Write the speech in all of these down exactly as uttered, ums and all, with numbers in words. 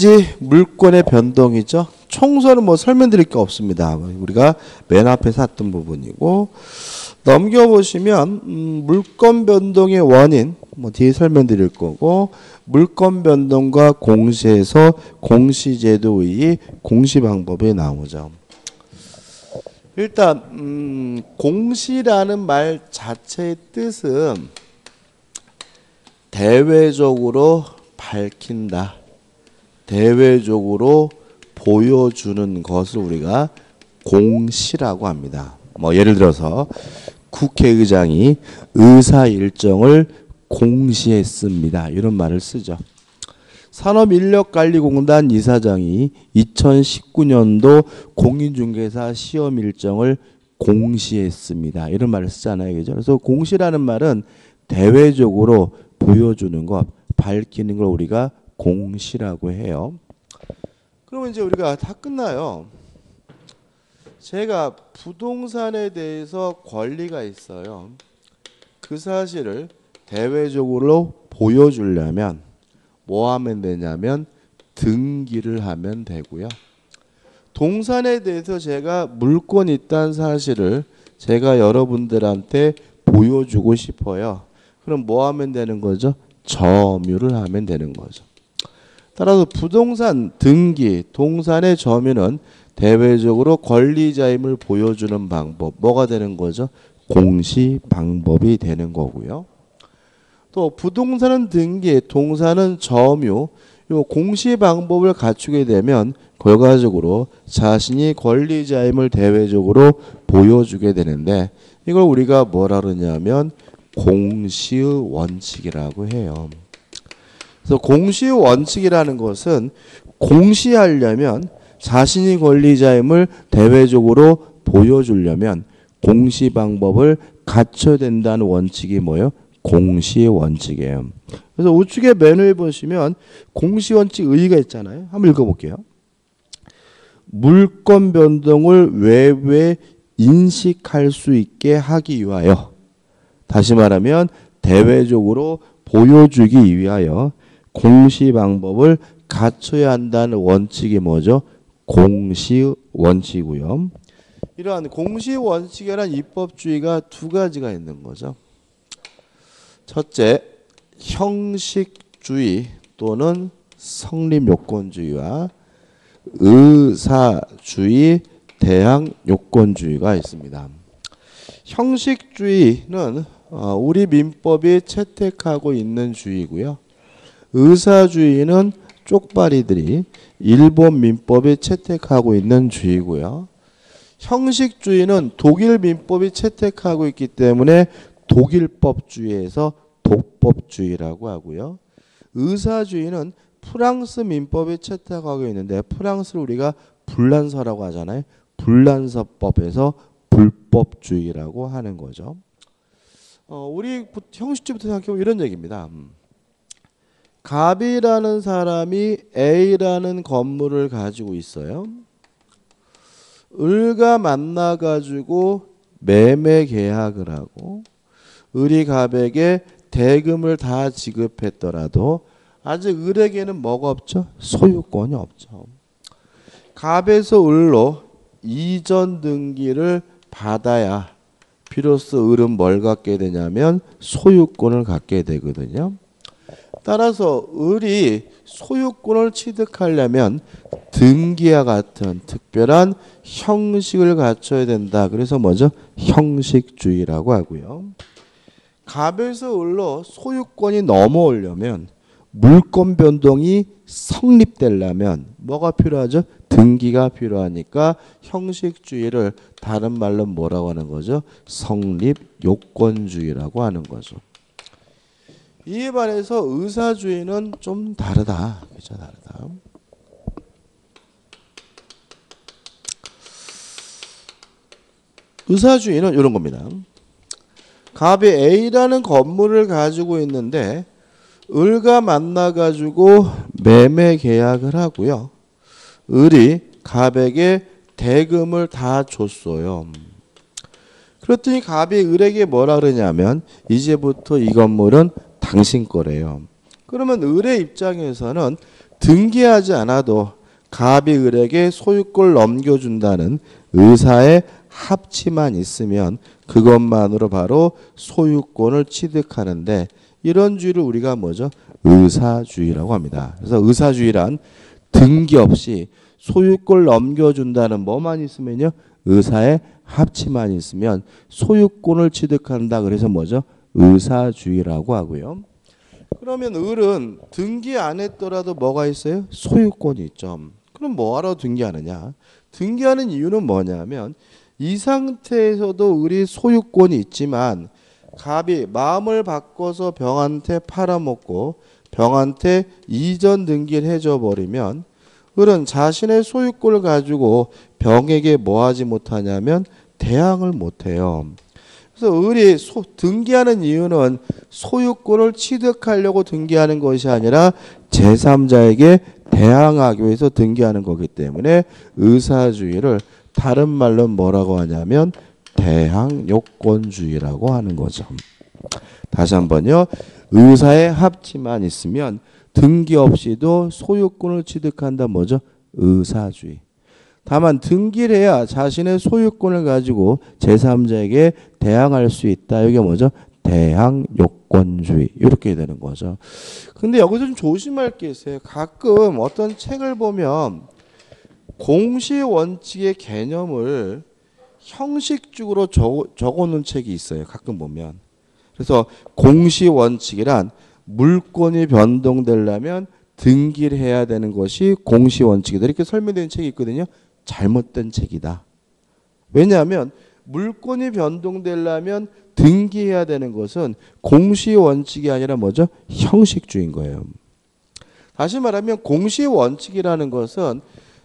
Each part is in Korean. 이제 물권의 변동이죠. 총선은 뭐 설명드릴 게 없습니다. 우리가 맨 앞에 샀던 부분이고, 넘겨보시면 음, 물권 변동의 원인 뭐 뒤에 설명드릴 거고, 물권 변동과 공시에서 공시제도의 공시 방법이 나오죠. 일단 음, 공시라는 말 자체의 뜻은 대외적으로 밝힌다, 대외적으로 보여주는 것을 우리가 공시라고 합니다. 뭐 예를 들어서 국회의장이 의사 일정을 공시했습니다, 이런 말을 쓰죠. 산업인력관리공단 이사장이 이천십구 년도 공인중개사 시험 일정을 공시했습니다, 이런 말을 쓰잖아요. 그죠? 그래서 공시라는 말은 대외적으로 보여주는 것, 밝히는 걸 우리가 공시라고 해요. 그러면 이제 우리가 다 끝나요. 제가 부동산에 대해서 권리가 있어요. 그 사실을 대외적으로 보여주려면 뭐 하면 되냐면 등기를 하면 되고요. 동산에 대해서 제가 물권이 있다는 사실을 제가 여러분들한테 보여주고 싶어요. 그럼 뭐 하면 되는 거죠? 점유를 하면 되는 거죠. 따라서 부동산 등기, 동산의 점유는 대외적으로 권리자임을 보여주는 방법, 뭐가 되는 거죠? 공시 방법이 되는 거고요. 또 부동산은 등기, 동산은 점유, 요 공시 방법을 갖추게 되면 결과적으로 자신이 권리자임을 대외적으로 보여주게 되는데, 이걸 우리가 뭐라 그러냐면 공시의 원칙이라고 해요. 그래서 공시의 원칙이라는 것은 공시하려면, 자신이 권리자임을 대외적으로 보여주려면 공시 방법을 갖춰야 된다는 원칙이 뭐예요? 공시의 원칙이에요. 그래서 우측에 메뉴에 보시면 공시 원칙 의의가 있잖아요. 한번 읽어볼게요. 물권 변동을 외부에 인식할 수 있게 하기 위하여, 다시 말하면 대외적으로 보여주기 위하여 공시 방법을 갖춰야 한다는 원칙이 뭐죠? 공시 원칙이고요. 이러한 공시 원칙이란 입법주의가 두 가지가 있는 거죠. 첫째, 형식주의 또는 성립요건주의와 의사주의, 대항요건주의가 있습니다. 형식주의는 우리 민법이 채택하고 있는 주의고요. 의사주의는 쪽발이들이 일본 민법이 채택하고 있는 주의고요. 형식주의는 독일 민법이 채택하고 있기 때문에 독일법주의에서 독법주의라고 하고요. 의사주의는 프랑스 민법이 채택하고 있는데, 프랑스를 우리가 불란서라고 하잖아요. 불란서법에서 불법주의라고 하는 거죠. 어, 우리 형식주의부터 생각해보면 이런 얘기입니다. 갑이라는 사람이 A라는 건물을 가지고 있어요. 을과 만나가지고 매매 계약을 하고, 을이 갑에게 대금을 다 지급했더라도 아직 을에게는 뭐가 없죠? 소유권이 없죠. 갑에서 을로 이전 등기를 받아야 비로소 을은 뭘 갖게 되냐면 소유권을 갖게 되거든요. 따라서 을이 소유권을 취득하려면 등기와 같은 특별한 형식을 갖춰야 된다. 그래서 먼저 형식주의라고 하고요. 갑에서 을로 소유권이 넘어오려면, 물권 변동이 성립되려면 뭐가 필요하죠? 등기가 필요하니까 형식주의를 다른 말로 뭐라고 하는 거죠? 성립요건주의라고 하는 거죠. 이에 반해서 의사주의는 좀 다르다. 그렇죠? 다르다. 의사주의는 이런 겁니다. 갑이 A라는 건물을 가지고 있는데 을과 만나가지고 매매 계약을 하고요. 을이 갑에게 대금을 다 줬어요. 그랬더니 갑이 을에게 뭐라 그러냐면 이제부터 이 건물은 당신 거래요. 그러면 을의 입장에서는 등기하지 않아도 갑이 을에게 소유권을 넘겨준다는 의사의 합치만 있으면 그것만으로 바로 소유권을 취득하는데, 이런 주의를 우리가 뭐죠? 의사주의라고 합니다. 그래서 의사주의란 등기 없이 소유권을 넘겨준다는 뭐만 있으면요? 의사의 합치만 있으면 소유권을 취득한다. 그래서 뭐죠? 의사주의라고 하고요. 그러면 을은 등기 안 했더라도 뭐가 있어요? 소유권이 있죠. 그럼 뭐하러 등기하느냐? 등기하는 이유는 뭐냐면, 이 상태에서도 을이 소유권이 있지만 갑이 마음을 바꿔서 병한테 팔아먹고 병한테 이전 등기를 해줘 버리면 을은 자신의 소유권을 가지고 병에게 뭐하지 못하냐면 대항을 못해요. 그래서 을이 소, 등기하는 이유는 소유권을 취득하려고 등기하는 것이 아니라 제삼자에게 대항하기 위해서 등기하는 거기 때문에 의사주의를 다른 말로 뭐라고 하냐면 대항요건주의라고 하는 거죠. 다시 한번요. 의사의 합치만 있으면 등기 없이도 소유권을 취득한다. 뭐죠? 의사주의. 다만 등기를 해야 자신의 소유권을 가지고 제삼자에게 대항할 수 있다. 이게 뭐죠? 대항요건주의. 이렇게 되는 거죠. 근데 여기서 좀 조심할 게 있어요. 가끔 어떤 책을 보면 공시원칙의 개념을 형식적으로 적어놓은 책이 있어요. 가끔 보면. 그래서 공시원칙이란 물권이 변동되려면 등기를 해야 되는 것이 공시원칙이다. 이렇게 설명된 책이 있거든요. 잘못된 책이다. 왜냐하면 물권이 변동되려면 등기해야 되는 것은 공시원칙이 아니라 뭐죠? 형식주의인 거예요. 다시 말하면 공시원칙이라는 것은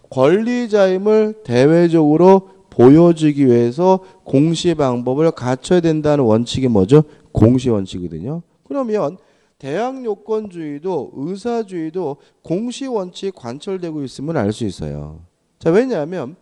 권리자임을 대외적으로 보여주기 위해서 공시 방법을 갖춰야 된다는 원칙이 뭐죠? 공시원칙이거든요. 그러면 대항요건주의도 의사주의도 공시원칙이 관철되고 있음을 알 수 있어요. 자, 왜냐하면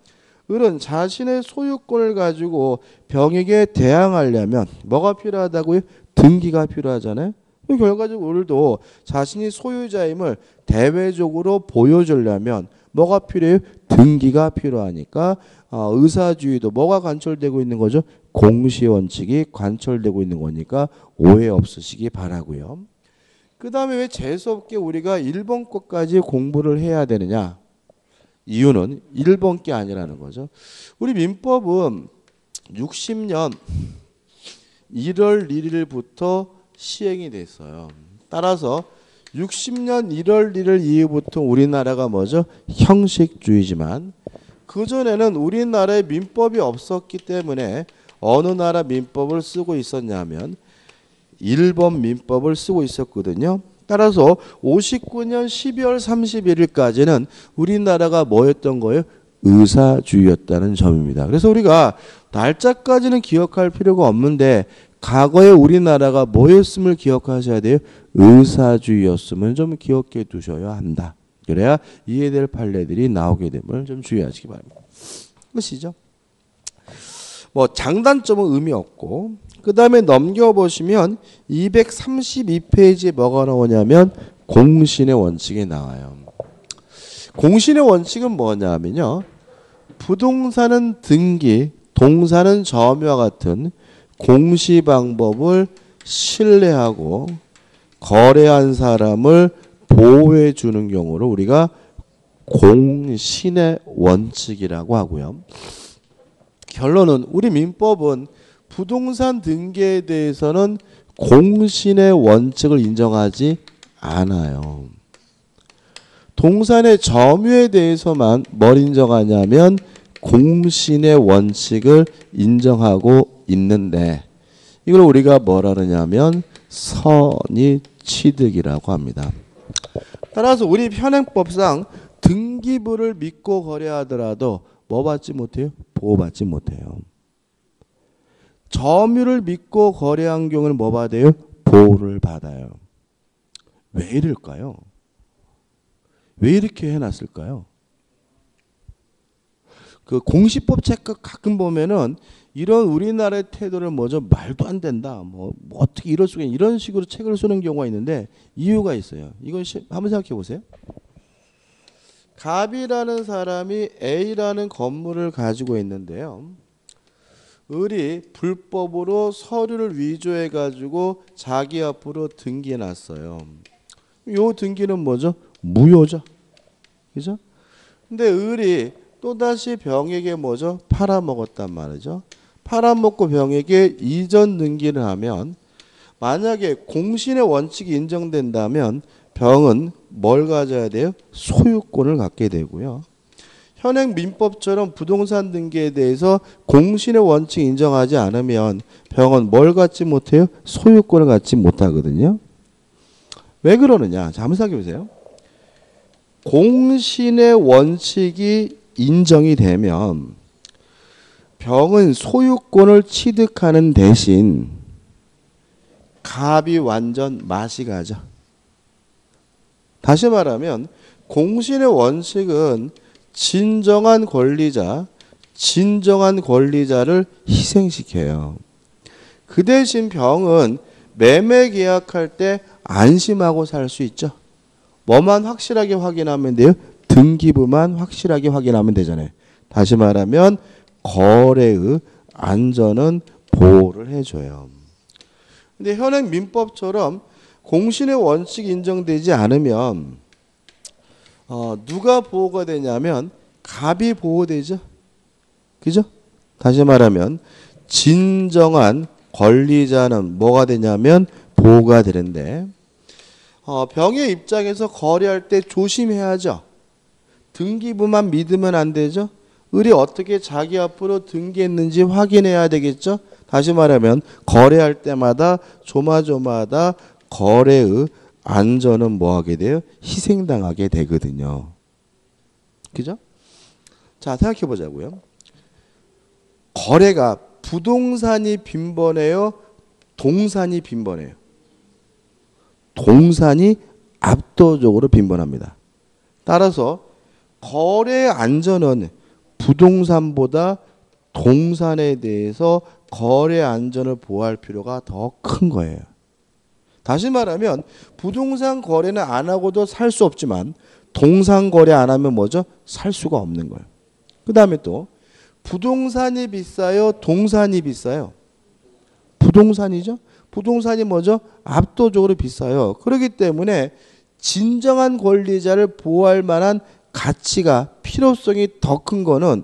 을은 자신의 소유권을 가지고 병에게 대항하려면 뭐가 필요하다고요? 등기가 필요하잖아요. 결과적으로 을도 자신이 소유자임을 대외적으로 보여주려면 뭐가 필요해요? 등기가 필요하니까 어, 의사주의도 뭐가 관철되고 있는 거죠? 공시원칙이 관철되고 있는 거니까 오해 없으시기 바라고요. 그 다음에 왜 재수없게 우리가 일 번 것까지 공부를 해야 되느냐? 이유는 일 번 게 아니라는 거죠. 우리 민법은 육십 년 일월 일일부터 시행이 됐어요. 따라서 육십 년 일월 일일 이후부터 우리나라가 뭐죠? 형식주의지만 그전에는 우리나라에 민법이 없었기 때문에 어느 나라 민법을 쓰고 있었냐면 일본 민법을 쓰고 있었거든요. 따라서 오십구 년 십이월 삼십일일까지는 우리나라가 뭐였던 거예요? 의사주의였다는 점입니다. 그래서 우리가 날짜까지는 기억할 필요가 없는데 과거에 우리나라가 뭐였음을 기억하셔야 돼요? 의사주의였음을 좀 기억해 두셔야 한다. 그래야 이해될 판례들이 나오게 됨을 좀 주의하시기 바랍니다. 끝이죠. 뭐 장단점은 의미 없고, 그 다음에 넘겨보시면 이백삼십이 페이지에 뭐가 나오냐면 공신의 원칙이 나와요. 공신의 원칙은 뭐냐면요, 부동산은 등기, 동산은 점유와 같은 공시 방법을 신뢰하고 거래한 사람을 보호해 주는 경우를 우리가 공신의 원칙이라고 하고요. 결론은 우리 민법은 부동산 등기에 대해서는 공신의 원칙을 인정하지 않아요. 동산의 점유에 대해서만 뭘 인정하냐면 공신의 원칙을 인정하고 있는데, 이걸 우리가 뭐라 그러냐면 선의 취득이라고 합니다. 따라서 우리 현행법상 등기부를 믿고 거래하더라도 뭐 받지 못해요? 보호받지 못해요. 점유를 믿고 거래한 경우는 뭐 받아요? 보호를 받아요. 왜 이럴까요? 왜 이렇게 해놨을까요? 그 공시법 책 가끔 보면은 이런 우리나라의 태도를 뭐죠? 말도 안 된다. 뭐, 뭐 어떻게 이럴 수가 있냐. 이런 식으로 책을 쓰는 경우가 있는데 이유가 있어요. 이건 시, 한번 생각해 보세요. 갑이라는 사람이 A라는 건물을 가지고 있는데요. 을이 불법으로 서류를 위조해 가지고 자기 앞으로 등기해 놨어요. 요 등기는 뭐죠? 무효죠. 그죠? 근데 을이 또다시 병에게 뭐죠? 팔아먹었단 말이죠. 팔아먹고 병에게 이전 등기를 하면 만약에 공신의 원칙이 인정된다면 병은 뭘 가져야 돼요? 소유권을 갖게 되고요. 현행 민법처럼 부동산 등기에 대해서 공신의 원칙 인정하지 않으면 병은 뭘 갖지 못해요? 소유권을 갖지 못하거든요. 왜 그러느냐? 자, 한번 생각해 보세요. 공신의 원칙이 인정이 되면 병은 소유권을 취득하는 대신 갑이 완전 맛이 가죠. 다시 말하면 공신의 원칙은 진정한 권리자, 진정한 권리자를 희생시켜요. 그 대신 병은 매매 계약할 때 안심하고 살 수 있죠. 뭐만 확실하게 확인하면 돼요? 등기부만 확실하게 확인하면 되잖아요. 다시 말하면 거래의 안전은 보호를 해줘요. 근데 현행 민법처럼 공신의 원칙이 인정되지 않으면 어, 누가 보호가 되냐면 갑이 보호되죠. 그죠? 다시 말하면 진정한 권리자는 뭐가 되냐면 보호가 되는데 어, 병의 입장에서 거래할 때 조심해야죠. 등기부만 믿으면 안 되죠. 을이 어떻게 자기 앞으로 등기했는지 확인해야 되겠죠. 다시 말하면 거래할 때마다 조마조마하다 거래의 안전은 뭐하게 돼요? 희생당하게 되거든요. 그죠? 자, 생각해보자고요. 거래가 부동산이 빈번해요? 동산이 빈번해요? 동산이 압도적으로 빈번합니다. 따라서 거래의 안전은 부동산보다 동산에 대해서 거래의 안전을 보호할 필요가 더 큰 거예요. 다시 말하면 부동산 거래는 안 하고도 살 수 없지만 동산 거래 안 하면 뭐죠? 살 수가 없는 거예요. 그 다음에 또 부동산이 비싸요? 동산이 비싸요? 부동산이죠? 부동산이 뭐죠? 압도적으로 비싸요. 그렇기 때문에 진정한 권리자를 보호할 만한 가치가 필요성이 더 큰 거는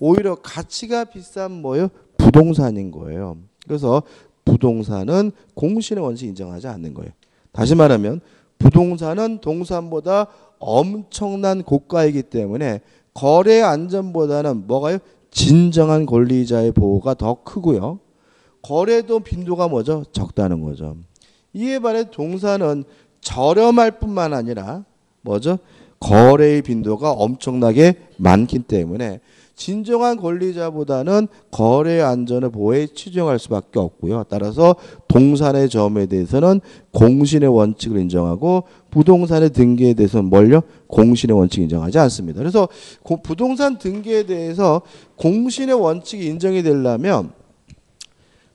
오히려 가치가 비싼 뭐예요? 부동산인 거예요. 그래서 부동산은 공신의 원칙 인정하지 않는 거예요. 다시 말하면 부동산은 동산보다 엄청난 고가이기 때문에 거래의 안전보다는 뭐가요? 진정한 권리자의 보호가 더 크고요. 거래도 빈도가 뭐죠? 적다는 거죠. 이에 반해 동산은 저렴할 뿐만 아니라 뭐죠? 거래의 빈도가 엄청나게 많기 때문에 진정한 권리자보다는 거래의 안전을 보호에 치중할 수밖에 없고요. 따라서 동산의 점에 대해서는 공신의 원칙을 인정하고 부동산의 등기에 대해서는 뭘요? 공신의 원칙을 인정하지 않습니다. 그래서 부동산 등기에 대해서 공신의 원칙이 인정이 되려면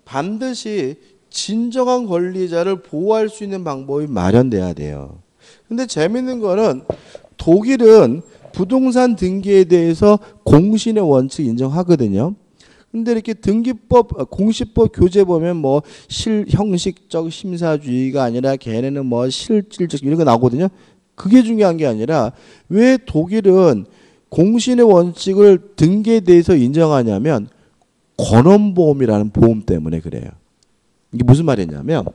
반드시 진정한 권리자를 보호할 수 있는 방법이 마련돼야 돼요. 근데 재밌는 거는 독일은 부동산 등기에 대해서 공신의 원칙 인정하거든요. 근데 이렇게 등기법, 공시법 교재 보면 뭐 실, 형식적 심사주의가 아니라 걔네는 뭐 실질적 이런 거 나오거든요. 그게 중요한 게 아니라 왜 독일은 공신의 원칙을 등기에 대해서 인정하냐면 권원보험이라는 보험 때문에 그래요. 이게 무슨 말이냐면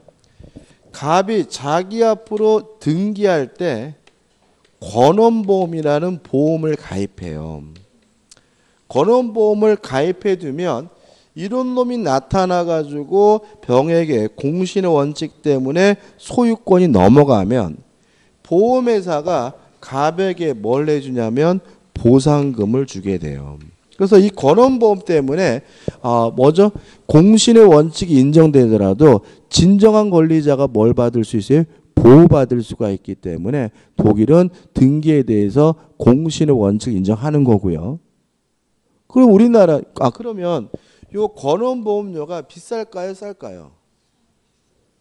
갑이 자기 앞으로 등기할 때 권원보험이라는 보험을 가입해요. 권원보험을 가입해두면 이런 놈이 나타나가지고 병에게 공신의 원칙 때문에 소유권이 넘어가면 보험회사가 갑에게 뭘 해주냐면 보상금을 주게 돼요. 그래서 이 권원보험 때문에 어, 뭐죠? 공신의 원칙이 인정되더라도 진정한 권리자가 뭘 받을 수 있어요? 보호받을 수가 있기 때문에 독일은 등기에 대해서 공신의 원칙 인정하는 거고요. 그럼 우리나라 아 그러면 요 권원보험료가 비쌀까요, 쌀까요?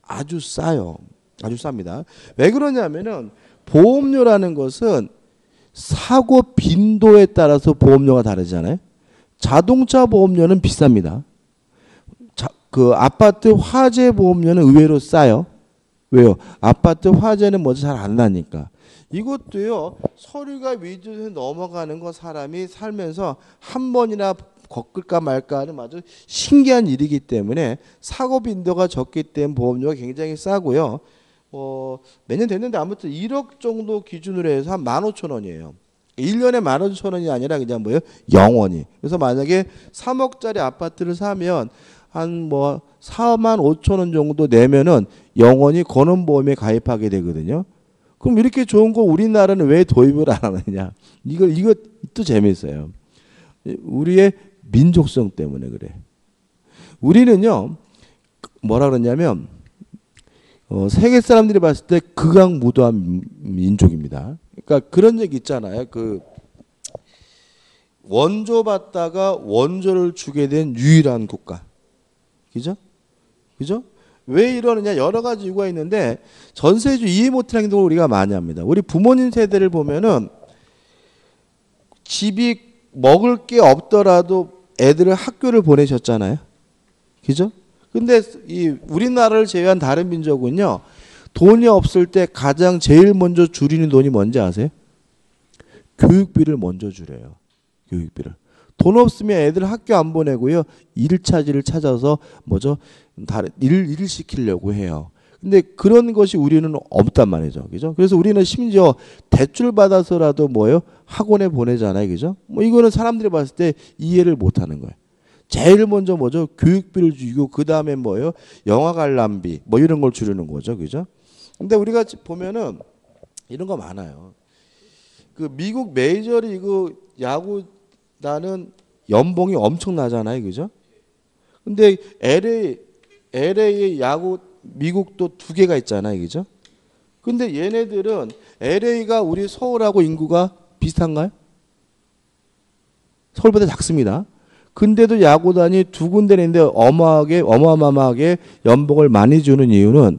아주 싸요. 아주 쌉니다. 왜 그러냐면은 보험료라는 것은 사고 빈도에 따라서 보험료가 다르잖아요. 자동차 보험료는 비쌉니다. 자, 그 아파트 화재 보험료는 의외로 싸요. 왜요? 아파트 화재는 먼저 잘 안 나니까. 이것도요, 서류가 위주로 넘어가는 거 사람이 살면서 한 번이나 겪을까 말까 하는 아주 신기한 일이기 때문에 사고 빈도가 적기 때문에 보험료가 굉장히 싸고요. 어, 몇 년 됐는데 아무튼 일억 정도 기준으로 해서 한 만 오천 원이에요. 일 년에 만 오천 원이 아니라 그냥 뭐예요? 영 원이. 그래서 만약에 삼억짜리 아파트를 사면 한 뭐 사만 오천 원 정도 내면은 영 원이 건원보험에 가입하게 되거든요. 그럼 이렇게 좋은 거 우리나라는 왜 도입을 안 하느냐. 이거, 이것도 재밌어요. 우리의 민족성 때문에 그래. 우리는요, 뭐라 그러냐면, 어, 세계 사람들이 봤을 때 극악무도한 민족입니다. 그러니까 그런 얘기 있잖아요. 그, 원조 받다가 원조를 주게 된 유일한 국가. 그죠? 그죠? 왜 이러느냐, 여러 가지 이유가 있는데, 전세주 이해 못하는 행동을 우리가 많이 합니다. 우리 부모님 세대를 보면은 집이 먹을 게 없더라도 애들을 학교를 보내셨잖아요. 그죠? 근데 이 우리나라를 제외한 다른 민족은요, 돈이 없을 때 가장 제일 먼저 줄이는 돈이 뭔지 아세요? 교육비를 먼저 줄여요. 교육비를. 돈 없으면 애들 학교 안 보내고요. 일차지를 찾아서 뭐죠? 다른 일, 일을 시키려고 해요. 근데 그런 것이 우리는 없단 말이죠. 그죠? 그래서 우리는 심지어 대출 받아서라도 뭐예요? 학원에 보내잖아요. 그죠? 뭐 이거는 사람들이 봤을 때 이해를 못 하는 거예요. 제일 먼저 뭐죠? 교육비를 줄이고 그다음에 뭐예요? 영화 관람비 뭐 이런 걸 줄이는 거죠. 그죠? 근데 우리가 보면은 이런 거 많아요. 그 미국 메이저리그 야구단은 연봉이 엄청나잖아요. 그죠? 근데 엘에이 엘에이의 야구 미국도 두 개가 있잖아요. 그죠? 근데 얘네들은 엘에이가 우리 서울하고 인구가 비슷한가요? 서울보다 작습니다. 근데도 야구단이 두 군데는 있는데 어마하게, 어마어마하게 연봉을 많이 주는 이유는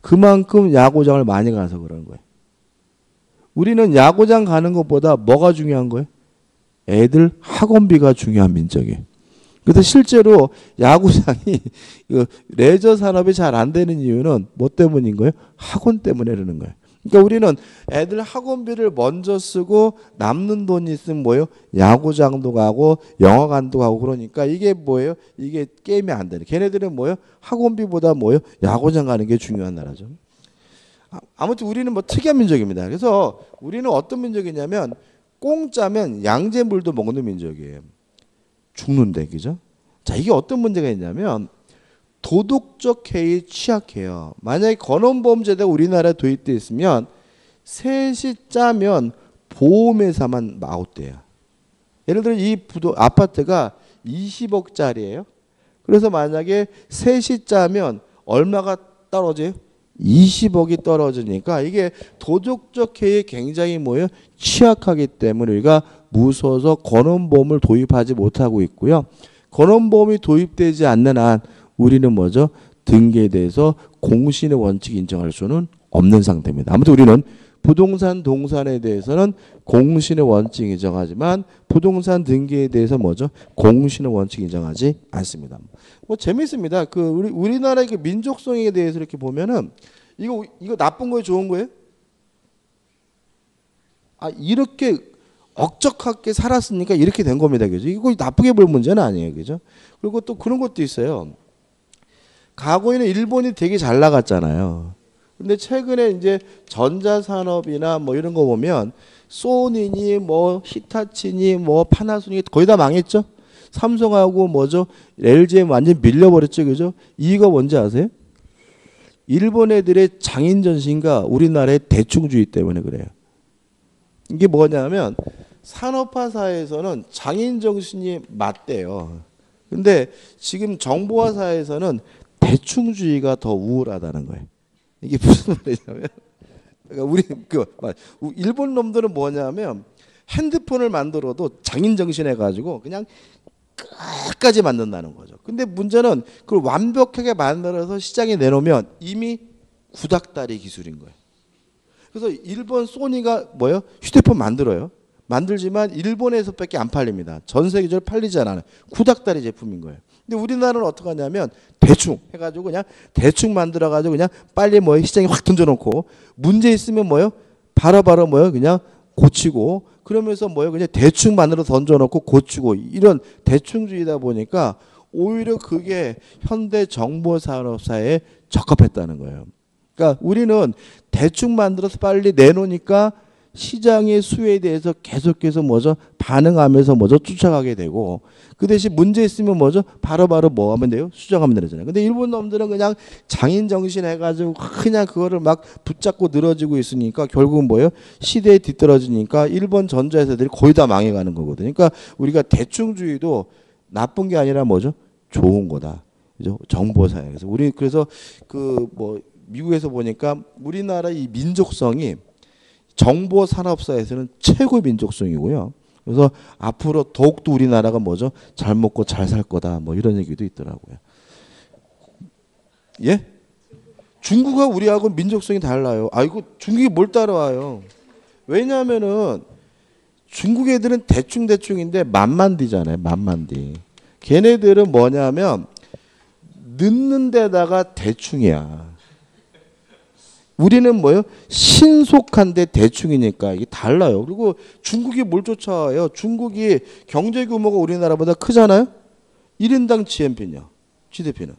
그만큼 야구장을 많이 가서 그런 거예요. 우리는 야구장 가는 것보다 뭐가 중요한 거예요? 애들 학원비가 중요한 민족이에요. 그래서 실제로 야구장이 레저 산업이 잘 안 되는 이유는 뭐 때문인 거예요? 학원 때문에 그러는 거예요. 그러니까 우리는 애들 학원비를 먼저 쓰고 남는 돈이 있으면 뭐예요? 야구장도 가고 영화관도 가고 그러니까 이게 뭐예요? 이게 게임이 안 되는. 걔네들은 뭐예요? 학원비보다 뭐예요? 야구장 가는 게 중요한 나라죠. 아무튼 우리는 뭐 특이한 민족입니다. 그래서 우리는 어떤 민족이냐면 공짜면 양잿물도 먹는 민족이에요. 죽는데, 그죠? 자, 이게 어떤 문제가 있냐면 도덕적 해이에 취약해요. 만약에 건원보험제도가 우리나라에 도입되어 있으면 셋이 짜면 보험회사만 아웃돼요. 예를 들어 이 부도, 아파트가 이십억짜리예요. 그래서 만약에 셋이 짜면 얼마가 떨어져요? 이십억이 떨어지니까 이게 도덕적 해이에 굉장히 뭐예요? 취약하기 때문에 우리가 무서워서 건원보험을 도입하지 못하고 있고요. 건원보험이 도입되지 않는 한 우리는 뭐죠? 등기에 대해서 공신의 원칙 인정할 수는 없는 상태입니다. 아무튼 우리는 부동산, 동산에 대해서는 공신의 원칙 인정하지만 부동산 등기에 대해서 뭐죠? 공신의 원칙 인정하지 않습니다. 뭐 재밌습니다. 그 우리 우리나라의 그 민족성에 대해서 이렇게 보면은 이거 이거 나쁜 거예요, 좋은 거예요? 아 이렇게 억적하게 살았으니까 이렇게 된 겁니다, 그죠? 이거 나쁘게 볼 문제는 아니에요, 그죠? 그리고 또 그런 것도 있어요. 과거에는 일본이 되게 잘 나갔잖아요. 근데 최근에 이제 전자산업이나 뭐 이런 거 보면 소니니 뭐 히타치니 뭐 파나소닉 거의 다 망했죠. 삼성하고 뭐죠? 엘지엠 완전 밀려버렸죠, 그죠? 이유가 뭔지 아세요? 일본 애들의 장인전신과 우리나라의 대충주의 때문에 그래요. 이게 뭐냐면 산업화 사회에서는 장인정신이 맞대요. 근데 지금 정보화 사회에서는 대충주의가 더 우월하다는 거예요. 이게 무슨 말이냐면, 그러니까 우리 그 일본 놈들은 뭐냐면 핸드폰을 만들어도 장인정신 해가지고 그냥 끝까지 만든다는 거죠. 근데 문제는 그걸 완벽하게 만들어서 시장에 내놓으면 이미 구닥다리 기술인 거예요. 그래서 일본 소니가 뭐예요? 휴대폰 만들어요. 만들지만 일본에서밖에 안 팔립니다. 전 세계적으로 팔리지 않아요. 구닥다리 제품인 거예요. 근데 우리나라는 어떻게 하냐면 대충 해가지고 그냥 대충 만들어가지고 그냥 빨리 뭐 시장에 확 던져놓고 문제 있으면 뭐요? 바로바로 뭐요? 그냥 고치고 그러면서 뭐요? 그냥 대충 만들어 던져놓고 고치고 이런 대충주의다 보니까 오히려 그게 현대 정보산업사에 적합했다는 거예요. 그러니까 우리는 대충 만들어서 빨리 내놓으니까 시장의 수요에 대해서 계속해서 뭐죠? 반응하면서 뭐죠? 쫓아가게 되고 그 대신 문제 있으면 뭐죠? 바로바로 뭐 하면 돼요? 수정하면 되잖아요. 근데 일본 놈들은 그냥 장인 정신 해가지고 그냥 그거를 막 붙잡고 늘어지고 있으니까 결국은 뭐예요? 시대에 뒤떨어지니까 일본 전자회사들이 거의 다 망해가는 거거든요. 그러니까 우리가 대충주의도 나쁜 게 아니라 뭐죠? 좋은 거다. 그죠? 정보사회. 그래서 우리 그래서 그 뭐 미국에서 보니까 우리나라 이 민족성이 정보 산업사에서는 최고 민족성이고요. 그래서 앞으로 더욱더 우리나라가 뭐죠? 잘 먹고 잘 살 거다. 뭐 이런 얘기도 있더라고요. 예? 중국과 우리하고 민족성이 달라요. 아이고 중국이 뭘 따라와요? 왜냐하면은 중국 애들은 대충대충인데 만만디잖아요. 만만디. 걔네들은 뭐냐면 늦는 데다가 대충이야. 우리는 뭐예요? 신속한데 대충이니까 이게 달라요. 그리고 중국이 뭘 쫓아와요? 중국이 경제 규모가 우리나라보다 크잖아요? 일 인당 지엠피냐? 지디피는?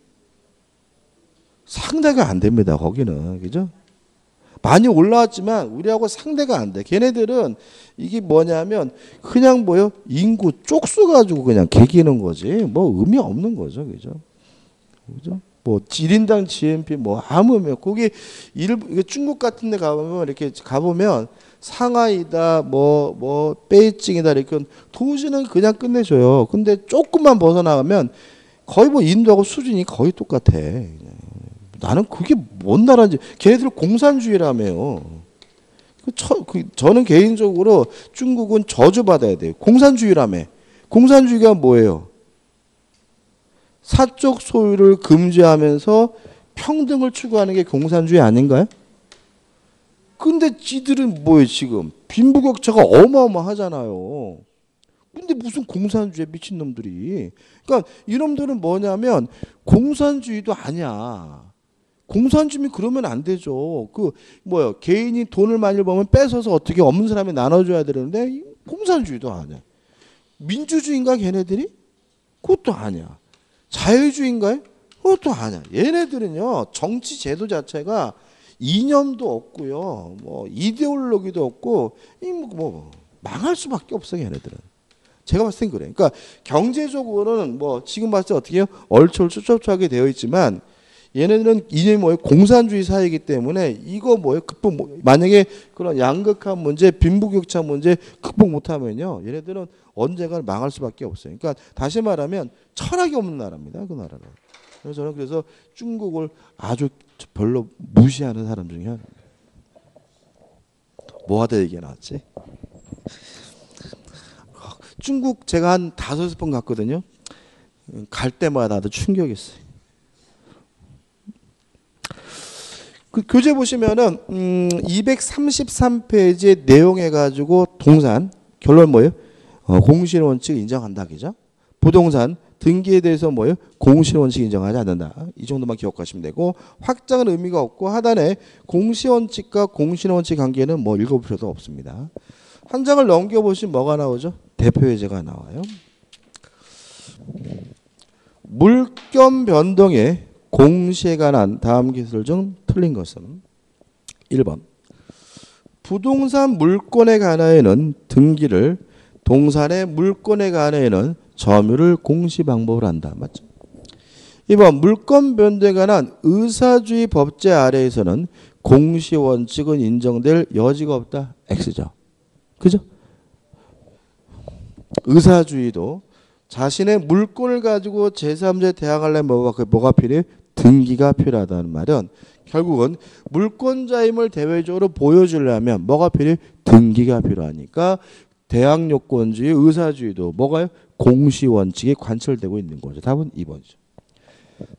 상대가 안 됩니다. 거기는. 그죠? 많이 올라왔지만 우리하고 상대가 안 돼. 걔네들은 이게 뭐냐면 그냥 뭐요? 인구 쪽수 가지고 그냥 개기는 거지. 뭐 의미 없는 거죠. 그죠? 그죠? 뭐 일 인당 지엠피 뭐 아무 의미 없고 거기 일 중국 같은 데 가보면 이렇게 가보면 상하이다 뭐 뭐 베이징이다 이렇게 도시는 그냥 끝내줘요. 근데 조금만 벗어나가면 거의 뭐 인도하고 수준이 거의 똑같아. 나는 그게 뭔 나라인지 걔네들 공산주의라며요. 저, 그, 저는 개인적으로 중국은 저주받아야 돼요. 공산주의라며. 공산주의가 뭐예요? 사적 소유를 금지하면서 평등을 추구하는 게 공산주의 아닌가요? 근데 지들은 뭐예요 지금? 빈부격차가 어마어마하잖아요. 근데 무슨 공산주의에 미친놈들이. 그러니까 이놈들은 뭐냐면 공산주의도 아니야. 공산주의 그러면 안 되죠. 그 뭐야 개인이 돈을 많이 벌면 뺏어서 어떻게 없는 사람이 나눠줘야 되는데 공산주의도 아니야. 민주주의인가 걔네들이? 그것도 아니야. 자유주의인가요? 그것도 아니야. 얘네들은요 정치 제도 자체가 이념도 없고요, 뭐 이데올로기도 없고 뭐, 뭐 망할 수밖에 없어 얘네들은. 제가 봤을 땐 그래. 그러니까 경제적으로는 뭐 지금 봤을 때 어떻게 해요? 얼추얼추 되어 있지만. 얘네들은 이념이 뭐예요? 공산주의 사회이기 때문에 이거 뭐예요? 극복 못, 만약에 그런 양극화 문제, 빈부격차 문제 극복 못하면요, 얘네들은 언젠가 망할 수밖에 없어요. 그러니까 다시 말하면 철학이 없는 나라입니다. 그 나라는. 그래서 저는 그래서 중국을 아주 별로 무시하는 사람 중에 하나입니다. 뭐 하다 얘기가 나왔지? 중국 제가 한 다섯 번 갔거든요. 갈 때마다 아주 충격했어요. 그 교재 보시면은 음 이백삼십삼 페이지의 내용해 가지고 동산 결론 뭐예요? 어 공실 원칙 인정한다 그죠? 부동산 등기에 대해서 뭐예요? 공실 원칙 인정하지 않는다. 이 정도만 기억하시면 되고 확장은 의미가 없고 하단에 공시 원칙과 공실 원칙 관계는 뭐 읽어 볼 필요도 없습니다. 한 장을 넘겨 보시면 뭐가 나오죠? 대표회제가 나와요. 물권 변동의 공시에 관한 다음 기술 중 틀린 것은 일 번 부동산 물권에 관하여는 등기를 동산의 물권에 관하여는 점유를 공시 방법으로 한다. 맞죠? 이 번 물권 변동에 관한 의사주의 법제 아래에서는 공시 원칙은 인정될 여지가 없다. X죠. 그죠? 의사주의도 자신의 물권을 가지고 제삼자에 대항하려면 뭐가, 뭐가 필요해? 등기가 필요하다는 말은 결국은 물권자임을 대외적으로 보여주려면 뭐가 필요해? 등기가 필요하니까 대항요건주의 의사주의도 뭐가요? 공시원칙이 관철되고 있는 거죠. 답은 이 번이죠.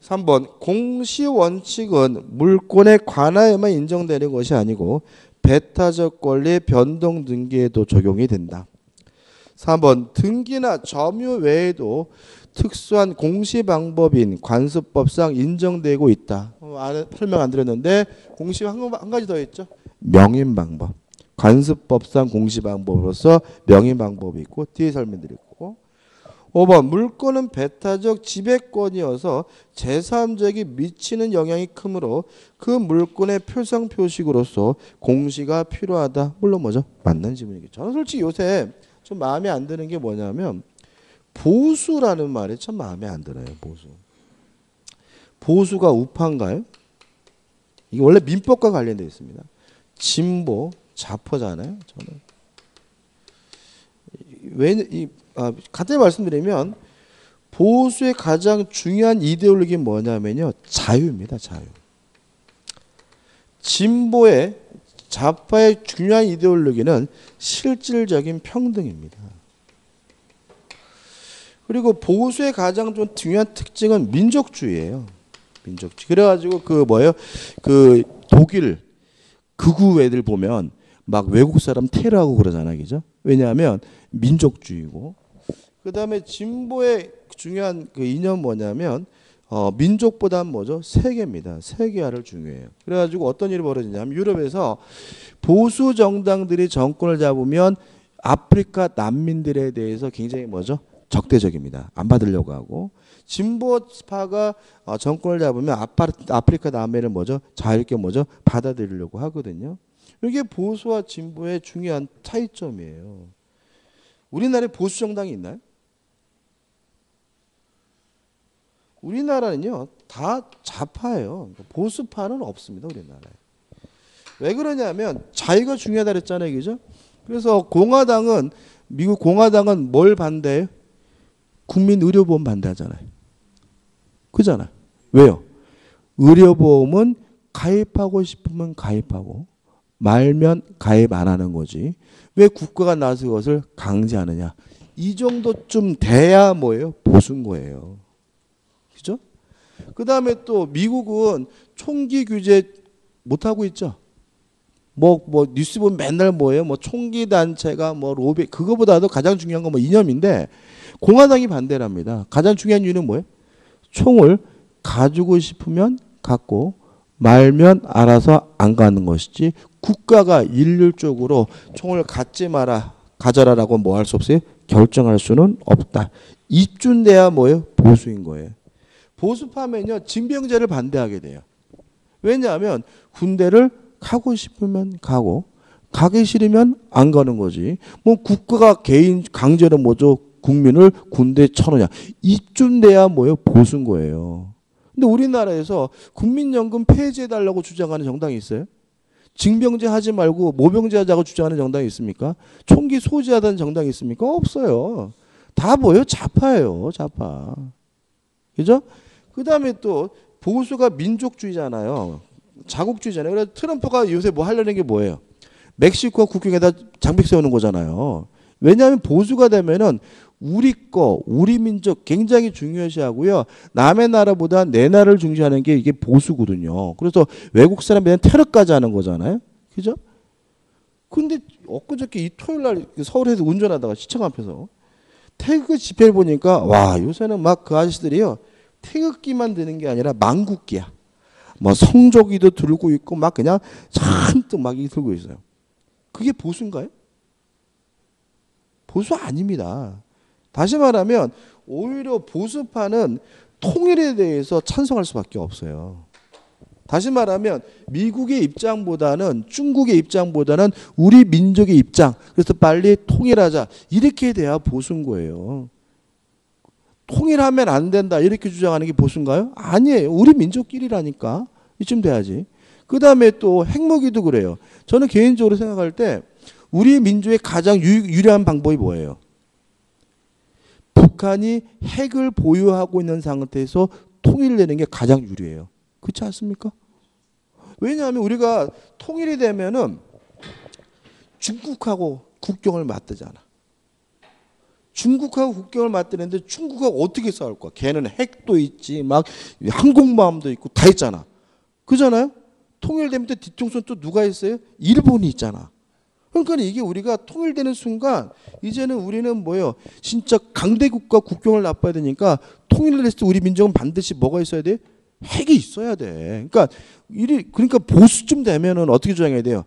삼 번 공시원칙은 물권에 관하여만 인정되는 것이 아니고 배타적 권리의 변동 등기에도 적용이 된다. 삼 번 등기나 점유 외에도 특수한 공시방법인 관수법상 인정되고 있다. 어, 설명 안 드렸는데 공시 한, 한 가지 더 있죠. 명인방법. 관수법상 공시방법으로서 명인방법이 있고 뒤에 설명드렸고. 오 번 물권은 배타적 지배권이어서 제삼 자에게 미치는 영향이 크므로 그 물권의 표상 표식으로서 공시가 필요하다. 물론 뭐죠? 맞는 질문이겠죠. 저는 솔직히 요새 좀 마음에 안 드는 게 뭐냐면 보수라는 말이 참 마음에 안 들어요. 보수. 보수가 우파인가요? 이게 원래 민법과 관련되어 있습니다. 진보, 좌파잖아요. 저는. 왜, 이, 아, 간단히 말씀드리면 보수의 가장 중요한 이데올로기는 뭐냐면요. 자유입니다. 자유. 진보의 좌파의 중요한 이데올로기는 실질적인 평등입니다. 그리고 보수의 가장 좀 중요한 특징은 민족주의예요. 민족주의. 그래가지고 그 뭐예요? 그 독일 극우 애들 보면 막 외국 사람 테러하고 그러잖아요, 그죠? 왜냐하면 민족주의고. 그 다음에 진보의 중요한 그 이념 뭐냐면 어, 민족보다는 뭐죠? 세계입니다. 세계화를 중요해요. 그래가지고 어떤 일이 벌어지냐면 유럽에서 보수 정당들이 정권을 잡으면 아프리카 난민들에 대해서 굉장히 뭐죠? 적대적입니다. 안 받으려고 하고. 진보파가 정권을 잡으면 아프리카 남해를 뭐죠? 자유롭게 뭐죠? 받아들이려고 하거든요. 이게 보수와 진보의 중요한 차이점이에요. 우리나라에 보수 정당이 있나요? 우리나라는요. 다 좌파예요. 보수파는 없습니다. 우리나라에. 왜 그러냐면 자유가 중요하다 그랬잖아요. 그죠? 그래서 공화당은 미국 공화당은 뭘 반대해요? 국민의료보험 반대하잖아요. 그잖아요. 왜요? 의료보험은 가입하고 싶으면 가입하고 말면 가입 안 하는 거지. 왜 국가가 나서 그것을 강제하느냐. 이 정도쯤 돼야 뭐예요? 보수인 거예요. 그죠? 그 다음에 또 미국은 총기 규제 못하고 있죠. 뭐, 뭐, 뉴스 보면 맨날 뭐예요? 뭐, 총기 단체가 뭐, 로비, 그거보다도 가장 중요한 건 뭐, 이념인데, 공화당이 반대를 합니다. 가장 중요한 이유는 뭐예요? 총을 가지고 싶으면 갖고, 말면 알아서 안 가는 것이지, 국가가 일률적으로 총을 갖지 마라, 가져라 라고 뭐 할 수 없어요? 결정할 수는 없다. 이쯤 돼야 뭐예요? 보수인 거예요. 보수파면요, 징병제를 반대하게 돼요. 왜냐하면, 군대를 가고 싶으면 가고 가기 싫으면 안 가는 거지. 뭐 국가가 개인 강제로 뭐죠? 국민을 군대에 쳐넣냐. 이쯤 돼야 뭐예요? 보수인 거예요. 근데 우리나라에서 국민연금 폐지해달라고 주장하는 정당이 있어요? 징병제 하지 말고 모병제 하자고 주장하는 정당이 있습니까? 총기 소지하다는 정당이 있습니까? 없어요. 다 뭐예요? 좌파예요. 좌파. 그죠? 그 다음에 또 보수가 민족주의잖아요. 자국주의잖아요. 그래서 트럼프가 요새 뭐 하려는 게 뭐예요? 멕시코 국경에다 장벽 세우는 거잖아요. 왜냐하면 보수가 되면은 우리 거, 우리 민족 굉장히 중요시하고요. 남의 나라보다 내 나라를 중시하는 게 이게 보수거든요. 그래서 외국 사람에 대한 테러까지 하는 거잖아요. 그죠? 근데 엊그저께 이 토요일 날 서울에서 운전하다가 시청 앞에서 태극기 집회를 보니까 와, 요새는 막 그 아저씨들이요. 태극기만 드는 게 아니라 망국기야. 뭐 성조기도 들고 있고 막 그냥 잔뜩 막 들고 있어요. 그게 보수인가요? 보수 아닙니다. 다시 말하면 오히려 보수파는 통일에 대해서 찬성할 수밖에 없어요. 다시 말하면 미국의 입장보다는 중국의 입장보다는 우리 민족의 입장. 그래서 빨리 통일하자. 이렇게 돼야 보수인 거예요. 통일하면 안 된다 이렇게 주장하는 게 보수인가요? 아니에요. 우리 민족끼리라니까. 이쯤 돼야지. 그 다음에 또 핵무기도 그래요. 저는 개인적으로 생각할 때 우리 민족의 가장 유리한 방법이 뭐예요? 북한이 핵을 보유하고 있는 상태에서 통일되는 게 가장 유리해요. 그렇지 않습니까? 왜냐하면 우리가 통일이 되면은 중국하고 국경을 맞대잖아. 중국하고 국경을 맞대는데 중국하고 어떻게 싸울 거야? 걔는 핵도 있지, 막 항공모함도 있고 다 있잖아. 그잖아요? 통일되면 또 뒤통수는 또 누가 있어요? 일본이 있잖아. 그러니까 이게 우리가 통일되는 순간 이제는 우리는 뭐예요? 진짜 강대국과 국경을 나빠야 되니까 통일을 했을 때 우리 민족은 반드시 뭐가 있어야 돼? 핵이 있어야 돼. 그러니까 이리 그러니까 보수쯤 되면은 어떻게 주장해야 돼요?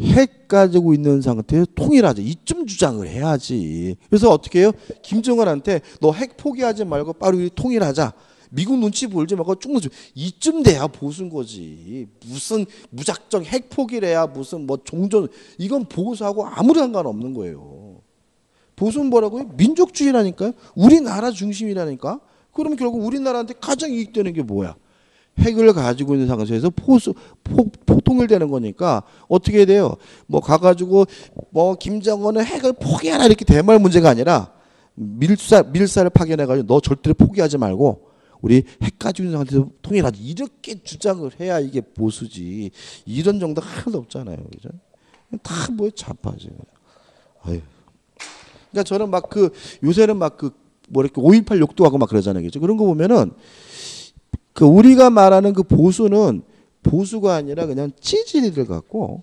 핵 가지고 있는 상태에서 통일하자. 이쯤 주장을 해야지. 그래서 어떻게 해요? 김정은한테 너 핵 포기하지 말고 빠르게 통일하자. 미국 눈치 보지 말고 쭉 눈치. 이쯤 돼야 보수인 거지. 무슨 무작정 핵 포기래야 무슨 뭐 종전. 이건 보수하고 아무 상관없는 거예요. 보수는 뭐라고요? 민족주의라니까요. 우리나라 중심이라니까. 그러면 결국 우리나라한테 가장 이익되는 게 뭐야? 핵을 가지고 있는 상태에서 포수, 포, 통일되는 거니까 어떻게 해야 돼요? 뭐 가가지고 뭐 김정은은 핵을 포기하라 이렇게 대말 문제가 아니라 밀사, 밀사를 파견해가지고 너 절대로 포기하지 말고 우리 핵 가지고 있는 상태에서 통일하자 이렇게 주장을 해야 이게 보수지. 이런 정도 하나도 없잖아요. 그죠? 다 뭐에 자파지. 아유. 그러니까 저는 막 그 요새는 막 그 뭐 이렇게 오일팔 욕도 하고 막 그러잖아요. 그죠? 그런 거 보면은 그 우리가 말하는 그 보수는 보수가 아니라 그냥 찌질이들 같고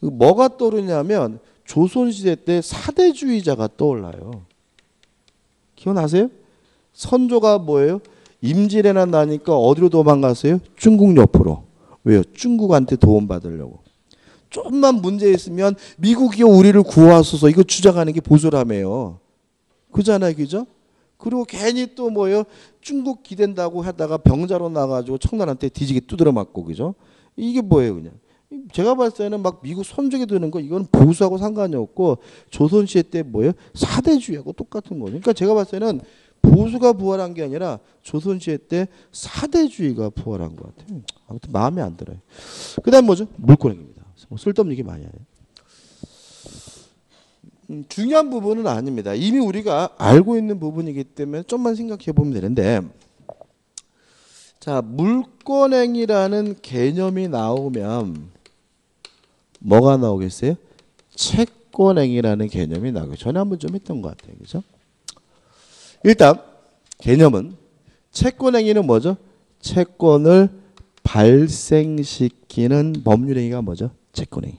뭐가 떠오르냐면 조선시대 때 사대주의자가 떠올라요. 기억나세요? 선조가 뭐예요? 임진왜란 나니까 어디로 도망가세요? 중국 옆으로. 왜요? 중국한테 도움받으려고. 조금만 문제 있으면 미국이요 우리를 구하소서 이거 주장하는 게 보수라며요. 그잖아요. 그죠? 그리고 괜히 또 뭐예요? 중국 기댄다고 하다가 병자로 나가지고 청나라한테 뒤지게 두드려 맞고 그죠? 이게 뭐예요 그냥? 제가 봤을 때는 막 미국 선조에 드는 거 이건 보수하고 상관이 없고 조선시대 때 뭐예요? 사대주의하고 똑같은 거죠. 그러니까 제가 봤을 때는 보수가 부활한 게 아니라 조선시대 때 사대주의가 부활한 것 같아요. 아무튼 마음에 안 들어요. 그다음 뭐죠? 물고랭입니다. 쓸데없는 얘기 많이 하네요. 음, 중요한 부분은 아닙니다. 이미 우리가 알고 있는 부분이기 때문에 좀만 생각해 보면 되는데 자 물권행이라는 개념이 나오면 뭐가 나오겠어요? 채권행이라는 개념이 나오고 전에 한번 좀 했던 것 같아요. 그죠? 일단 개념은 채권행위는 뭐죠? 채권을 발생시키는 법률행위가 뭐죠? 채권행위.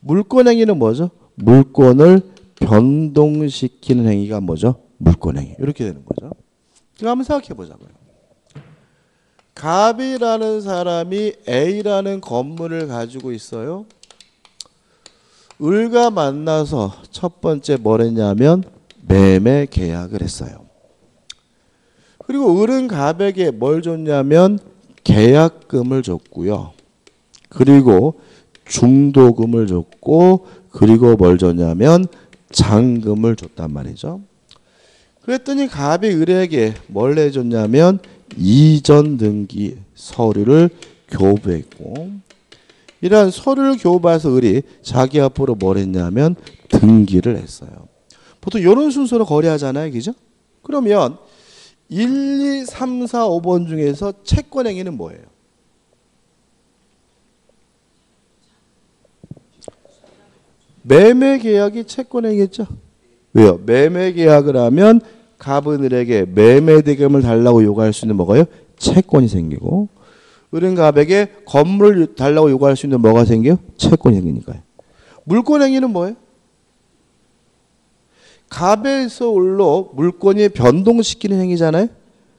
물권행위는 뭐죠? 물권을 변동시키는 행위가 뭐죠? 물권행위. 이렇게 되는 거죠. 그럼 한번 생각해 보자고요. 갑이라는 사람이 A라는 건물을 가지고 있어요. 을과 만나서 첫 번째 뭘 했냐면 매매 계약을 했어요. 그리고 을은 갑에게 뭘 줬냐면 계약금을 줬고요. 그리고 중도금을 줬고 그리고 뭘 줬냐면 잔금을 줬단 말이죠. 그랬더니 갑이 을에게 뭘 해줬냐면 이전 등기 서류를 교부했고 이러한 서류를 교부해서 을이 자기 앞으로 뭘 했냐면 등기를 했어요. 보통 이런 순서로 거래하잖아요. 그죠? 그러면 일, 이, 삼, 사, 오번 중에서 채권행위는 뭐예요? 매매 계약이 채권행위겠죠. 왜요? 매매 계약을 하면 갑은 을에게 매매 대금을 달라고 요구할 수 있는 뭐가요? 채권이 생기고 을은 갑에게 건물을 달라고 요구할 수 있는 뭐가 생겨요? 채권이 생기니까요. 물권행위는 뭐예요? 갑에서 을로 물권이 변동시키는 행위잖아요.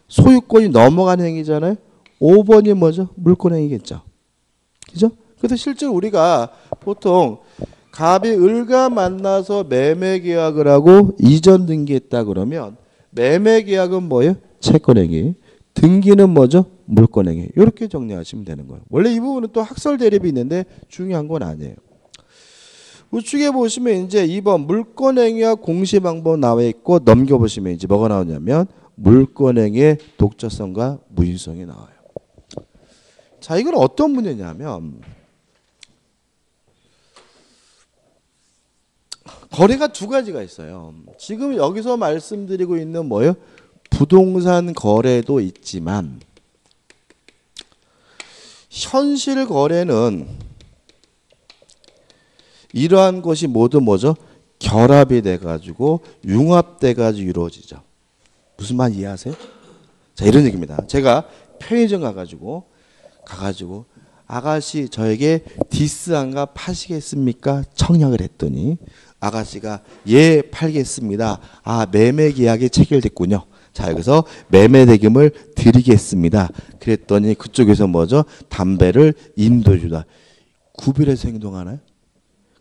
소유권이 넘어가는 행위잖아요. 오번이 뭐죠? 물권행위겠죠. 그죠? 그래서 실제로 우리가 보통 갑이 을과 만나서 매매 계약을 하고 이전 등기했다 그러면 매매 계약은 뭐예요? 채권행위. 등기는 뭐죠? 물권행위. 이렇게 정리하시면 되는 거예요. 원래 이 부분은 또 학설 대립이 있는데 중요한 건 아니에요. 우측에 보시면 이제 이 번 물권행위와 공시방법 나와 있고 넘겨보시면 이제 뭐가 나오냐면 물권행위의 독자성과 무효성이 나와요. 자, 이건 어떤 문제냐면 거래가 두 가지가 있어요. 지금 여기서 말씀드리고 있는 뭐예요? 부동산 거래도 있지만 현실 거래는 이러한 것이 모두 뭐죠? 결합이 돼가지고 융합돼가지고 이루어지죠. 무슨 말 이해하세요? 자 이런 얘기입니다. 제가 편의점 가가지고 가가지고 아가씨 저에게 디스한가 파시겠습니까? 청약을 했더니 아가씨가 예 팔겠습니다. 아 매매 계약이 체결됐군요. 자 여기서 매매 대금을 드리겠습니다. 그랬더니 그쪽에서 뭐죠? 담배를 인도해주다. 구별해서 행동하나요?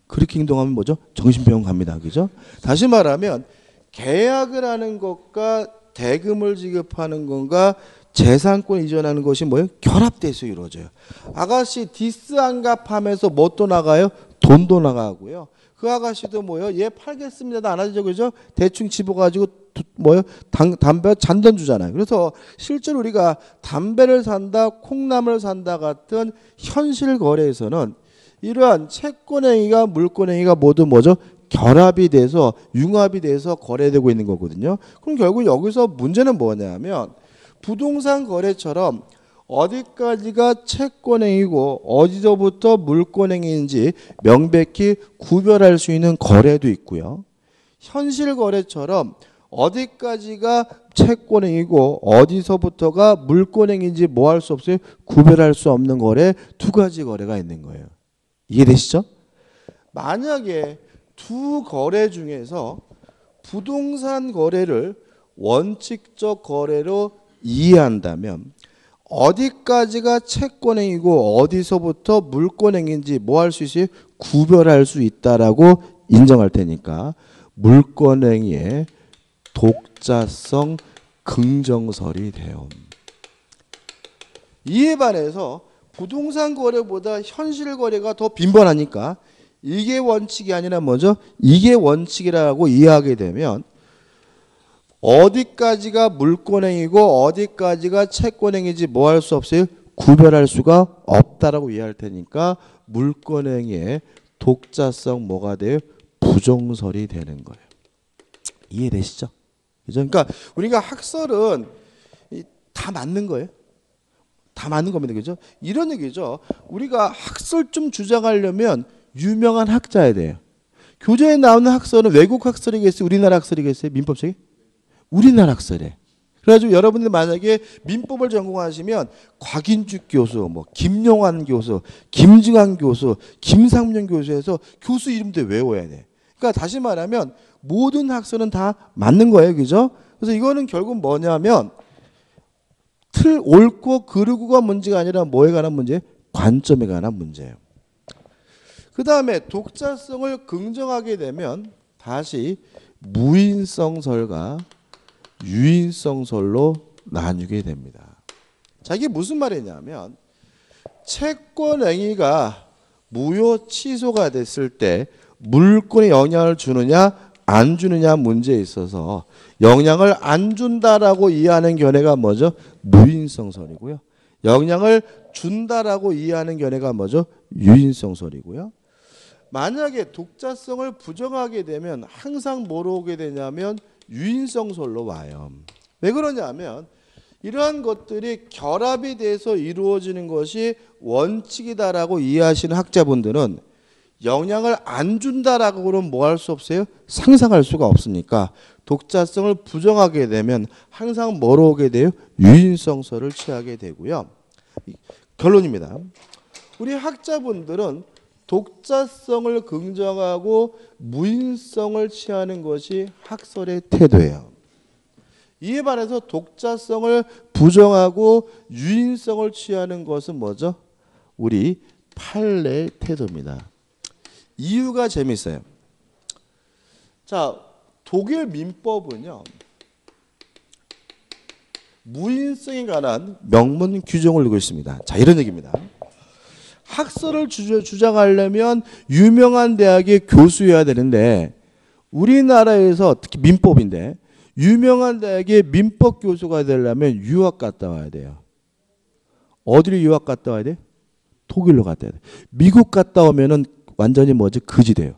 그렇게 행동하면 뭐죠? 정신병원 갑니다. 그죠? 다시 말하면 계약을 하는 것과 대금을 지급하는 건가 재산권 이전하는 것이 뭐예요? 결합돼서 이루어져요. 아가씨 디스 안 갚으면서 뭣도 나가요? 돈도 나가고요. 그 아가씨도 뭐예요? 예 팔겠습니다도 안 하죠. 그죠? 대충 집어가지고 뭐예요? 당, 담배 잔돈 주잖아요. 그래서 실제로 우리가 담배를 산다, 콩나물 산다 같은 현실 거래에서는 이러한 채권행위가 물권행위가 모두 뭐죠? 결합이 돼서 융합이 돼서 거래되고 있는 거거든요. 그럼 결국 여기서 문제는 뭐냐면 부동산 거래처럼 어디까지가 채권행위고 어디서부터 물권행위인지 명백히 구별할 수 있는 거래도 있고요. 현실 거래처럼 어디까지가 채권행위고 어디서부터가 물권행위인지 뭐 할 수 없어요? 구별할 수 없는 거래 두 가지 거래가 있는 거예요. 이해되시죠? 만약에 두 거래 중에서 부동산 거래를 원칙적 거래로 이해한다면 어디까지가 채권행위고 어디서부터 물권행위인지 뭐 할 수 있어요? 구별할 수 있다라고 인정할 테니까 물권행위의 독자성 긍정설이 돼요. 이에 반해서 부동산 거래보다 현실 거래가 더 빈번하니까 이게 원칙이 아니라 먼저 이게 원칙이라고 이해하게 되면 어디까지가 물권행위고 어디까지가 채권행위인지 뭐 할 수 없어요? 구별할 수가 없다라고 이해할 테니까 물권행위의 독자성 뭐가 돼요? 부정설이 되는 거예요. 이해되시죠? 그죠? 그러니까 우리가 학설은 다 맞는 거예요. 다 맞는 겁니다. 그죠? 이런 얘기죠. 우리가 학설 좀 주장하려면 유명한 학자여야 돼요. 교재에 나오는 학설은 외국 학설이겠어요? 우리나라 학설이겠어요? 민법책이? 우리나라 학설이에요. 그래가지고 여러분들 만약에 민법을 전공하시면 곽인주 교수, 뭐 김용환 교수, 김증환 교수, 김상윤 교수에서 교수 이름도 외워야 돼. 그러니까 다시 말하면 모든 학설은 다 맞는 거예요. 그죠? 그래서 이거는 결국 뭐냐면 틀 옳고 그르고가 문제가 아니라 뭐에 관한 문제? 관점에 관한 문제예요. 그 다음에 독자성을 긍정하게 되면 다시 무인성설과 유인성설로 나뉘게 됩니다. 자, 이게 무슨 말이냐면 채권행위가 무효 취소가 됐을 때 물권에 영향을 주느냐 안 주느냐 문제에 있어서 영향을 안 준다라고 이해하는 견해가 뭐죠? 무인성설이고요. 영향을 준다라고 이해하는 견해가 뭐죠? 유인성설이고요. 만약에 독자성을 부정하게 되면 항상 뭐로 오게 되냐면 유인성설로 와요. 왜 그러냐면 이러한 것들이 결합이 돼서 이루어지는 것이 원칙이다라고 이해하시는 학자분들은 영향을 안 준다라고 그러면 뭐 할 수 없어요? 상상할 수가 없으니까 독자성을 부정하게 되면 항상 뭐로 오게 돼요? 유인성설을 취하게 되고요. 결론입니다. 우리 학자분들은 독자성을 긍정하고 무인성을 취하는 것이 학설의 태도예요. 이에 반해서 독자성을 부정하고 유인성을 취하는 것은 뭐죠? 우리 판례의 태도입니다. 이유가 재밌어요. 자, 독일 민법은요. 무인성에 관한 명문 규정을 두고 있습니다. 자, 이런 얘기입니다. 학설을 주장하려면 유명한 대학의 교수여야 되는데 우리나라에서 특히 민법인데 유명한 대학의 민법 교수가 되려면 유학 갔다 와야 돼요. 어디로 유학 갔다 와야 돼요? 독일로 갔다 와야 돼요. 미국 갔다 오면은 완전히 뭐죠? 거지 돼요.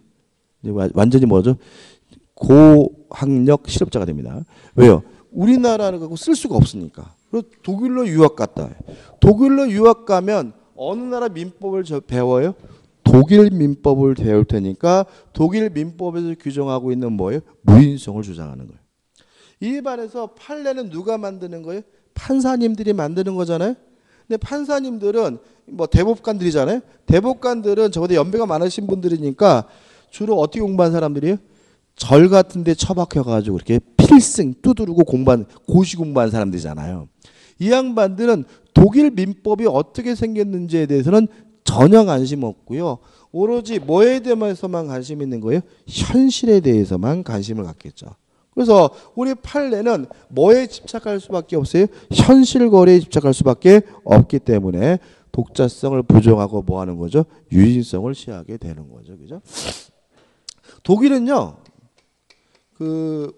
완전히 뭐죠? 고학력 실업자가 됩니다. 왜요? 우리나라를 갖고 쓸 수가 없으니까. 그리고 독일로 유학 갔다 와요. 독일로 유학 가면 어느 나라 민법을 배워요? 독일 민법을 배울 테니까 독일 민법에서 규정하고 있는 뭐예요? 무인성을 주장하는 거예요. 이에 반해서 판례는 누가 만드는 거예요? 판사님들이 만드는 거잖아요. 근데 판사님들은 뭐 대법관들이잖아요. 대법관들은 적어도 연배가 많으신 분들이니까 주로 어떻게 공부한 사람들이에요? 절 같은 데 처박혀가지고 이렇게 필승 두드리고 공부한, 고시 공부한 사람들이잖아요. 이 양반들은 독일 민법이 어떻게 생겼는지에 대해서는 전혀 관심 없고요. 오로지 뭐에 대해서만 관심 있는 거예요? 현실에 대해서만 관심을 갖겠죠. 그래서 우리 판례는 뭐에 집착할 수밖에 없어요? 현실거래에 집착할 수밖에 없기 때문에 독자성을 부정하고 뭐 하는 거죠? 유인성을 시하게 되는 거죠. 그죠? 독일은요, 그,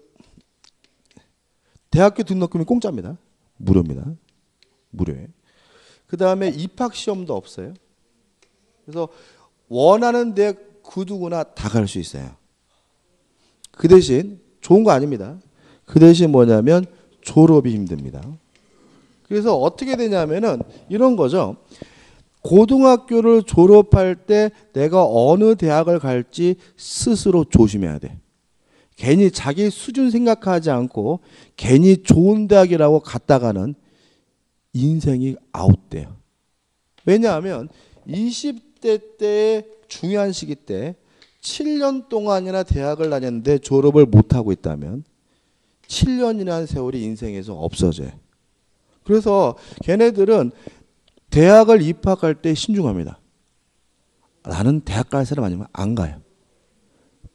대학교 등록금이 공짜입니다. 무료입니다. 무료에. 그 다음에 입학시험도 없어요. 그래서 원하는 데 그 누구나 다 갈 수 있어요. 그 대신 좋은 거 아닙니다. 그 대신 뭐냐면 졸업이 힘듭니다. 그래서 어떻게 되냐면은 이런 거죠. 고등학교를 졸업할 때 내가 어느 대학을 갈지 스스로 조심해야 돼. 괜히 자기 수준 생각하지 않고 괜히 좋은 대학이라고 갔다가는 인생이 아웃돼요. 왜냐하면 이십 대 때의 중요한 시기 때 칠 년 동안이나 대학을 다녔는데 졸업을 못하고 있다면 칠 년이라는 세월이 인생에서 없어져요. 그래서 걔네들은 대학을 입학할 때 신중합니다. 나는 대학 갈 사람 아니면 안 가요.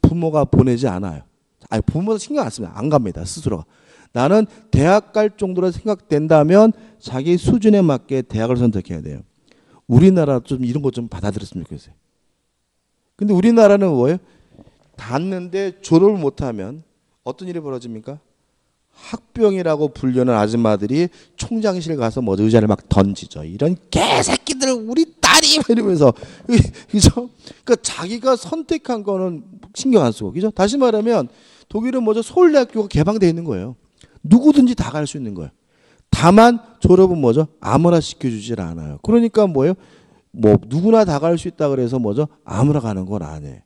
부모가 보내지 않아요. 아니, 부모도 신경 안 씁니다. 안 갑니다. 스스로가. 나는 대학 갈 정도로 생각된다면 자기 수준에 맞게 대학을 선택해야 돼요. 우리나라도 좀 이런 거 좀 받아들였으면 좋겠어요. 근데 우리나라는 뭐예요? 닿는데 졸업을 못하면 어떤 일이 벌어집니까? 학병이라고 불리는 아줌마들이 총장실 가서 뭐 의자를 막 던지죠. 이런 개새끼들 우리 딸이 이러면서 그죠? 그러니까 자기가 선택한 거는 신경 안 쓰고, 그죠? 다시 말하면 독일은 먼저 서울대학교가 개방돼 있는 거예요. 누구든지 다 갈 수 있는 거예요. 다만 졸업은 뭐죠? 아무나 시켜주질 않아요. 그러니까 뭐예요? 뭐 누구나 다 갈 수 있다 그래서 뭐죠? 아무나 가는 건 아니에요.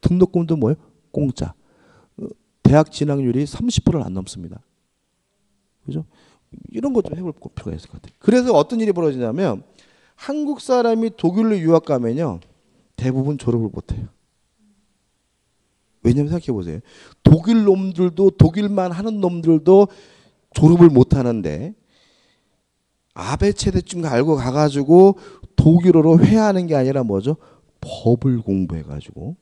등록금도 뭐예요? 공짜. 대학 진학률이 삼십 퍼센트를 안 넘습니다. 그죠? 이런 것 좀 해볼 필요가 있을 것 같아요. 그래서 어떤 일이 벌어지냐면 한국 사람이 독일로 유학 가면요, 대부분 졸업을 못해요. 왜냐면 생각해보세요. 독일 놈들도, 독일만 하는 놈들도 졸업을 못하는데 아베체대쯤 알고 가가지고 독일어로 회하는 게 아니라 뭐죠? 법을 공부해가지고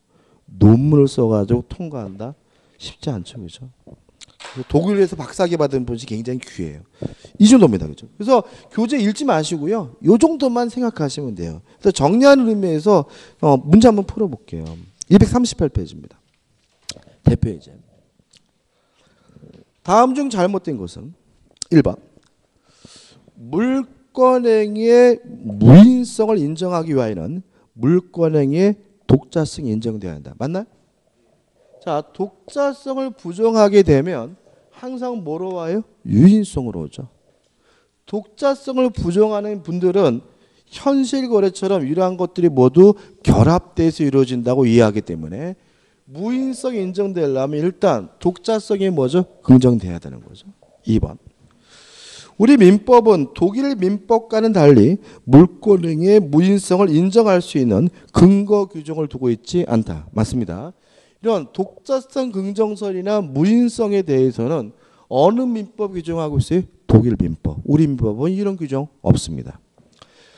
논문을 써가지고 통과한다? 쉽지 않죠, 그죠? 독일에서 박사학위 받은 분이 굉장히 귀해요. 이 정도입니다, 그죠? 그래서 교재 읽지 마시고요, 요 정도만 생각하시면 돼요. 그래서 정리하는 의미에서 어, 문제 한번 풀어볼게요. 이백삼십팔 페이지입니다. 대표이제. 다음 중 잘못된 것은 일 번. 물권행위의 무인성을 인정하기 위하여는 물권행위의 독자성이 인정되어야 한다. 맞나요? 자, 독자성을 부정하게 되면 항상 뭐로 와요? 유인성으로 오죠. 독자성을 부정하는 분들은 현실거래처럼 이러한 것들이 모두 결합돼서 이루어진다고 이해하기 때문에 무인성이 인정되려면 일단 독자성이 뭐죠? 긍정돼야 되는 거죠. 이 번. 우리 민법은 독일 민법과는 달리 물권행위의 무인성을 인정할 수 있는 근거 규정을 두고 있지 않다. 맞습니다. 이런 독자성 긍정설이나 무인성에 대해서는 어느 민법 규정하고 있어요? 독일 민법. 우리 민법은 이런 규정 없습니다.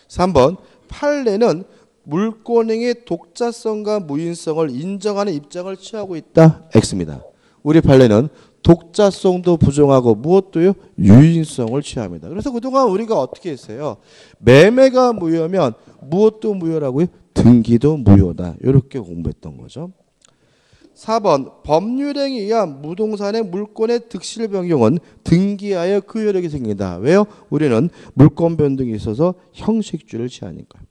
삼 번. 판례는 물권행위의 독자성과 무인성을 인정하는 입장을 취하고 있다. X입니다. 우리 판례는 독자성도 부정하고 무엇도요? 유인성을 취합니다. 그래서 그동안 우리가 어떻게 했어요? 매매가 무효면 무엇도 무효라고요? 등기도 무효다. 이렇게 공부했던 거죠. 사 번. 법률행위에 의한 무동산의 물권의 득실 변경은 등기하여 그 효력이 생긴다. 왜요? 우리는 물권 변동이 있어서 형식주의를 취하니까요.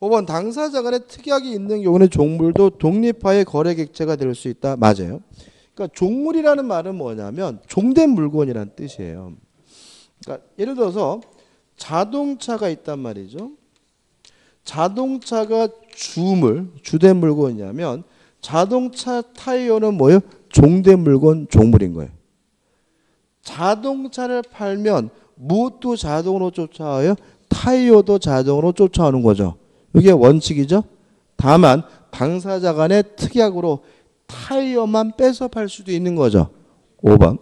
오 번. 당사자 간의 특약이 있는 경우는 종물도 독립하여 거래 객체가 될 수 있다. 맞아요. 그러니까 종물이라는 말은 뭐냐면 종된 물건이란 뜻이에요. 그러니까 예를 들어서 자동차가 있단 말이죠. 자동차가 주물, 주된 물건이냐면 자동차 타이어는 뭐예요? 종된 물건, 종물인 거예요. 자동차를 팔면 무엇도 자동으로 쫓아와요? 타이어도 자동으로 쫓아오는 거죠. 이게 원칙이죠. 다만 당사자 간의 특약으로 타이어만 빼서 팔 수도 있는 거죠. 오 번.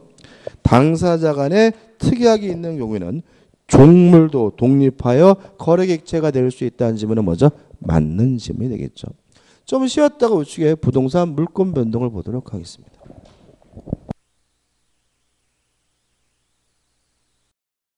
당사자 간의 특약이 있는 경우에는 종물도 독립하여 거래객체가 될 수 있다는 지문은 뭐죠? 맞는 지문이 되겠죠. 좀 쉬었다가 우측에 부동산 물권 변동을 보도록 하겠습니다.